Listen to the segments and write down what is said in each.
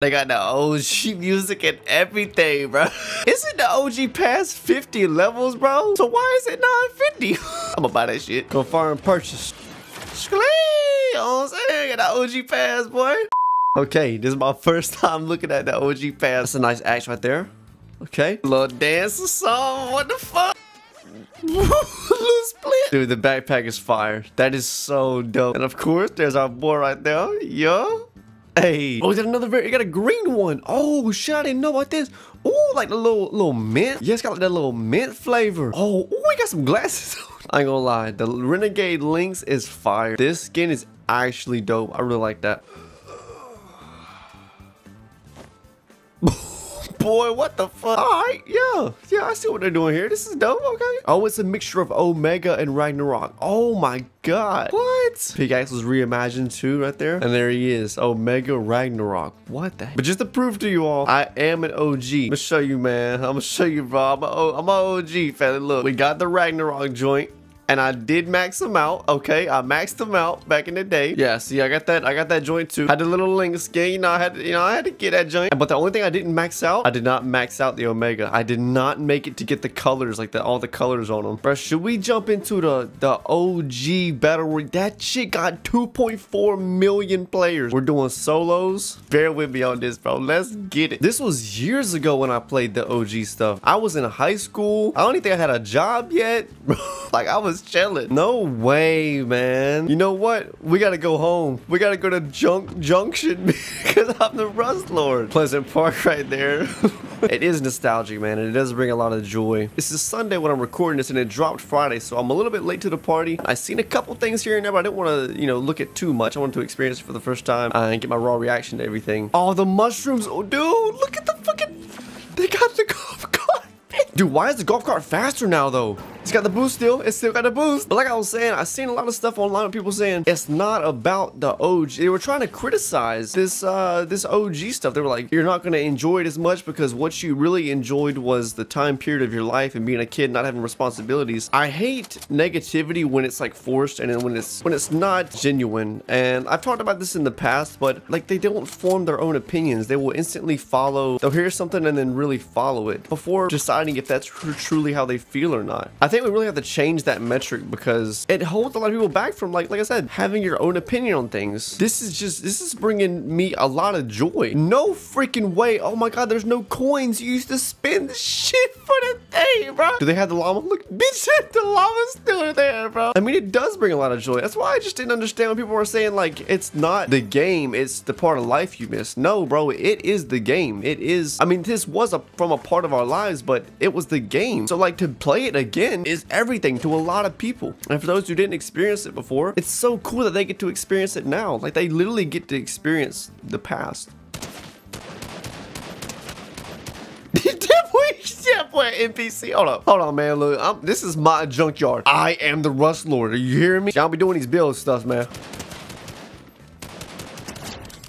They got the OG music and everything, bro. Isn't the OG past 50 levels, bro? So why is it 950? I'ma buy that shit. Confirm purchase. Scream! You know what I'm saying? Got the OG pass, boy. Okay, this is my first time looking at the OG pass. That's a nice axe right there. Okay. Little dance or something. What the fuck? Little split. Dude, the backpack is fire. That is so dope. And of course, there's our boy right there. Yo. Hey. Oh, is that another very? You got a green one. Oh, shit. I didn't know about this. Oh, like the little mint. Yeah, it's got like that little mint flavor. Oh, we got some glasses. I ain't gonna lie. The Renegade Lynx is fire. This skin is actually dope. I really like that. Boy, what the fuck? All right, yeah, I see what they're doing here. This is dope, okay. Oh, it's a mixture of Omega and Ragnarok. Oh my god, what? Pickaxe was reimagined too right there. And there he is, Omega Ragnarok. What the heck? But just to prove to you all, I am an OG. I'm gonna show you, man. I'm gonna show you, bro. I'm an OG, fella. Look, we got the Ragnarok joint. And I did max them out, okay? I maxed them out back in the day. Yeah, see, I got that joint too. Had the little Link skin, you know, I had to get that joint. But the only thing I didn't max out, I did not max out the Omega. I did not make it to get the colors, like all the colors on them. Bro, should we jump into the OG battle royale? That shit got 2.4 million players. We're doing solos. Bear with me on this, bro. Let's get it. This was years ago when I played the OG stuff. I was in high school. I don't even think I had a job yet. Like, I was chilling. No way, man. You know what? We gotta go home. We gotta go to Junk Junction because I'm the Rust Lord. Pleasant Park right there. It is nostalgic, man, and it does bring a lot of joy. This is Sunday when I'm recording this, and it dropped Friday, so I'm a little bit late to the party. I seen a couple things here and there, but I didn't want to, you know, look at too much. I wanted to experience it for the first time and get my raw reaction to everything. Oh, the mushrooms. Oh, dude, look at the fucking... They got the golf cart. Dude, why is the golf cart faster now, though? It's got the boost still. It's still got the boost. But like I was saying, I've seen a lot of stuff online with people saying it's not about the OG. They were trying to criticize this OG stuff. They were like, you're not going to enjoy it as much because what you really enjoyed was the time period of your life and being a kid, not having responsibilities. I hate negativity when it's like forced and then when it's not genuine. And I've talked about this in the past, but like they don't form their own opinions. They will instantly follow. They'll hear something and then really follow it before deciding if that's truly how they feel or not. I think we really have to change that metric because it holds a lot of people back from like I said, having your own opinion on things. This is bringing me a lot of joy. No freaking way. Oh my god, there's no coins. You used to spend this shit for the day, bro. Do they have the llama? Look, bitch, the llama's still there, bro. I mean, it does bring a lot of joy. That's why I just didn't understand when people were saying like it's not the game, it's the part of life you miss. No, bro, it is the game. It is. I mean, this was from a part of our lives, but it was the game. So like to play it again is everything to a lot of people. And for those who didn't experience it before, it's so cool that they get to experience it now. Like they literally get to experience the past. That boy NPC. Hold on, man. Look, this is my junkyard. I am the Rust Lord. Are you hearing me? Y'all be doing these build stuff, man.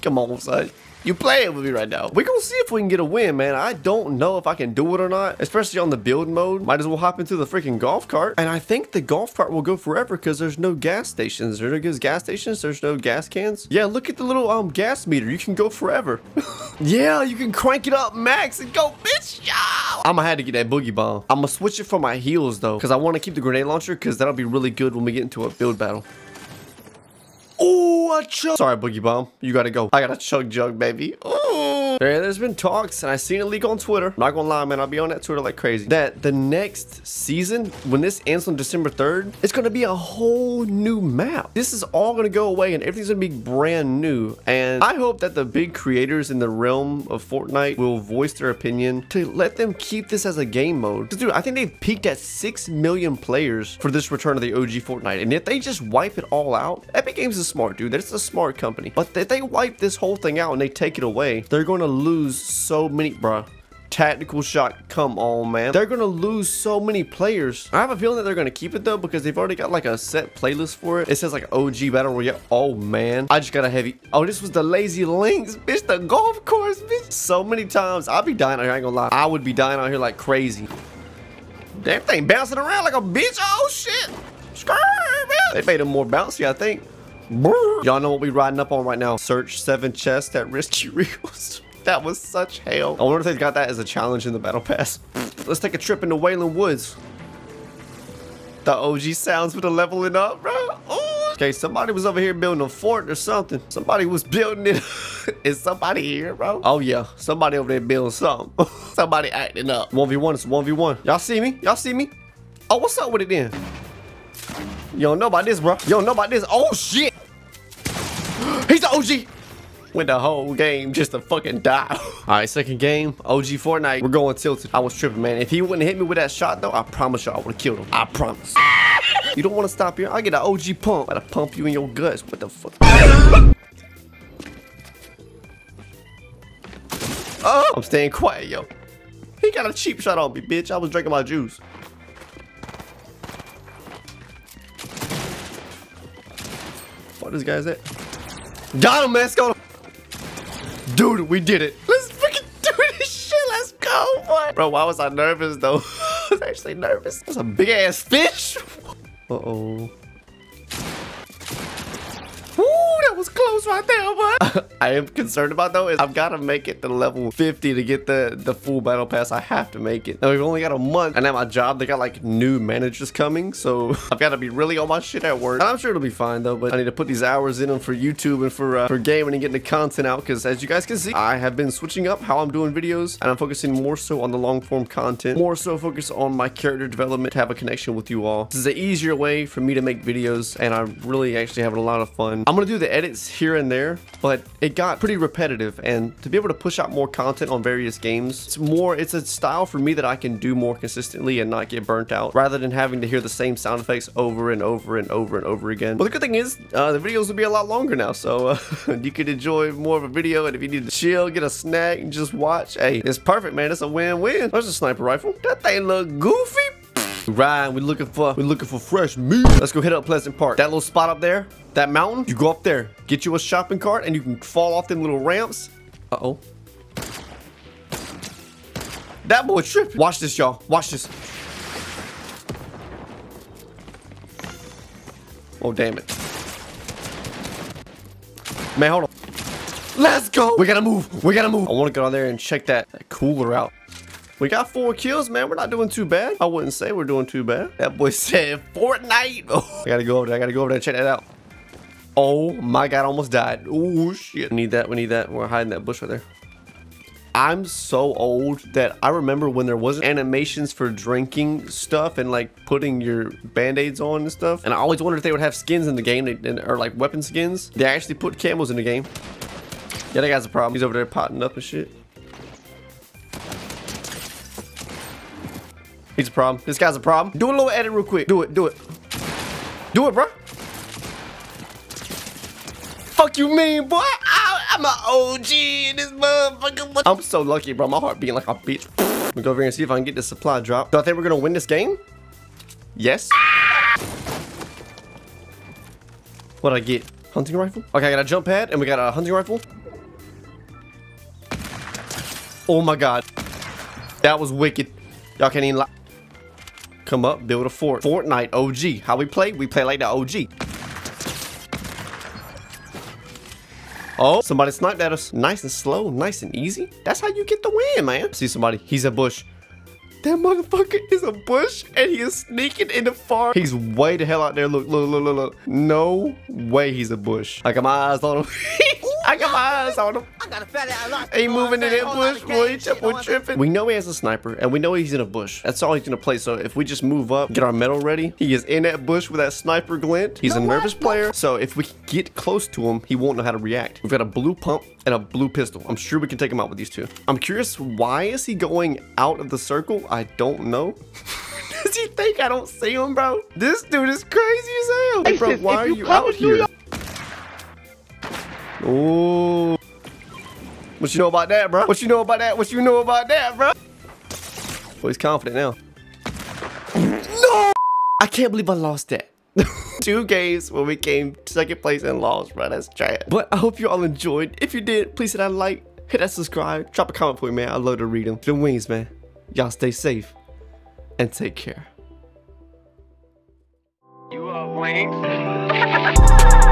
Come on, son. You playing with me right now. We're gonna see if we can get a win, man. I don't know if I can do it or not, especially on the build mode. Might as well hop into the freaking golf cart. And I think the golf cart will go forever because there's no gas stations. There are gas stations. There's no gas cans. Yeah, look at the little gas meter. You can go forever. Yeah, you can crank it up max and go, bitch. Y'all. I'm gonna have to get that boogie bomb. I'm gonna switch it for my heels though, because I want to keep the grenade launcher because that'll be really good when we get into a build battle. Oh, I chug. Sorry, Boogie Bomb. You gotta go. I gotta chug, baby. Oh. There's been talks, and I seen a leak on Twitter. I'm not gonna lie, man. I'll be on that Twitter like crazy. That the next season, when this ends on December 3rd, it's gonna be a whole new map. This is all gonna go away, and everything's gonna be brand new. And I hope that the big creators in the realm of Fortnite will voice their opinion to let them keep this as a game mode. 'Cause dude, I think they've peaked at 6 million players for this return of the OG Fortnite. And if they just wipe it all out, Epic Games is smart, dude. That's a smart company. But if they wipe this whole thing out and they take it away, they're going to lose so many, bruh. Tactical shot. Come on, man. They're going to lose so many players. I have a feeling that they're going to keep it, though, because they've already got, like, a set playlist for it. It says, like, OG Battle Royale. Oh, man. I just got a heavy... Oh, this was the Lazy Links, bitch. The golf course, bitch. So many times. I'll be dying out here. I ain't gonna lie. I would be dying out here like crazy. That thing bouncing around like a bitch. Oh, shit. Skrrr, man. They made him more bouncy, I think. Y'all know what we riding up on right now. Search 7 chests at Risky Reels. That was such hail. I wonder if they got that as a challenge in the battle pass. Let's take a trip into Wayland Woods. The OG sounds for the leveling up, bro. Ooh. Okay, somebody was over here building a fort or something. Somebody was building it. Is somebody here, bro? Oh, yeah. Somebody over there building something. Somebody acting up. 1v1. It's 1v1. Y'all see me? Y'all see me? Oh, what's up with it then? You don't know about this, bro. You don't know about this. Oh, shit. He's the OG. Went the whole game just to fucking die. All right, second game, OG Fortnite. We're going tilted. I was tripping, man. If he wouldn't hit me with that shot, though, I promise y'all I would have killed him. I promise. You don't want to stop here. I get an OG pump. I gotta pump you in your guts. What the fuck? Oh, I'm staying quiet, yo. He got a cheap shot on me, bitch. I was drinking my juice. What this guy's at? Got him, man. Let's go. Dude, we did it. Let's freaking do this shit. Let's go, boy. Bro, why was I nervous, though? I was actually nervous. That's a big-ass fish. Uh-oh. Ooh, that was close right there, boy. I am concerned about, though, is I've got to make it to level 50 to get the full battle pass. I have to make it. Now, we've only got a month. And at my job, they got, like, new managers coming. So, I've got to be really on my shit at work. And I'm sure it'll be fine, though. But I need to put these hours in them for YouTube and for gaming and getting the content out. Because, as you guys can see, I have been switching up how I'm doing videos. And I'm focusing more so on the long-form content. More so focus on my character development to have a connection with you all. This is an easier way for me to make videos. And I'm really actually having a lot of fun. I'm going to do the edits here and there. But it got pretty repetitive, and to be able to push out more content on various games, it's a style for me that I can do more consistently and not get burnt out, rather than having to hear the same sound effects over and over and over and over again. Well, the good thing is the videos will be a lot longer now, so you could enjoy more of a video. And if you need to chill, get a snack and just watch, hey, it's perfect, man. It's a win-win. There's a sniper rifle. That thing look goofy. Right, we're looking for fresh meat. Let's go hit up Pleasant Park. That little spot up there, that mountain, you go up there, get you a shopping cart, and you can fall off them little ramps. Uh-oh. That boy tripping. Watch this, y'all. Watch this. Oh, damn it. Man, hold on. Let's go. We gotta move. We gotta move. I want to go down there and check that cooler out. We got 4 kills, man. We're not doing too bad. I wouldn't say we're doing too bad. That boy said Fortnite. Oh, I gotta go over there. I gotta go over there and check that out. Oh my God, I almost died. Oh shit. We need that. We need that. We're hiding that bush right there. I'm so old that I remember when there wasn't animations for drinking stuff and like putting your band-aids on and stuff. And I always wondered if they would have skins in the game or like weapon skins. They actually put camos in the game. Yeah, that guy's a problem. He's over there potting up and shit. He's a problem. This guy's a problem. Do a little edit real quick. Do it. Do it. Do it, bro. Fuck you mean, boy? I'm an OG in this motherfucker. I'm so lucky, bro. My heart beating like a bitch. I'm gonna go over here and see if I can get the supply drop. Do I think we're gonna win this game? Yes. What'd I get? Hunting rifle? Okay, I got a jump pad and we got a hunting rifle. Oh my God. That was wicked. Y'all can't even lie. Come up, build a fort. Fortnite OG. How we play like the OG. Oh, somebody sniped at us. Nice and slow, nice and easy. That's how you get the win, man. See somebody, he's a bush. That motherfucker is a bush and he is sneaking in the far. He's way the hell out there. Look, look, look, look, look. No way he's a bush. I got my eyes on him. I got my eyes on him. I got a fat ass lot. Ain't moving in that bush, boy. That boy tripping. We know he has a sniper, and we know he's in a bush. That's all he's gonna play. So if we just move up, get our metal ready, he is in that bush with that sniper glint. He's a nervous player, so if we get close to him, he won't know how to react. We've got a blue pump and a blue pistol. I'm sure we can take him out with these two. I'm curious, why is he going out of the circle? I don't know. Does he think I don't see him, bro? This dude is crazy as hell. Hey, bro, why are you out here? Oh, what you know about that, bro? What you know about that? What you know about that, bro? Well, he's confident now. No, I can't believe I lost that. 2 games where we came 2nd place and lost, bro. That's trash. But I hope you all enjoyed. If you did, please hit that like, hit that subscribe, drop a comment for me, man. I love to read them. The wings, man. Y'all stay safe and take care. You are wings.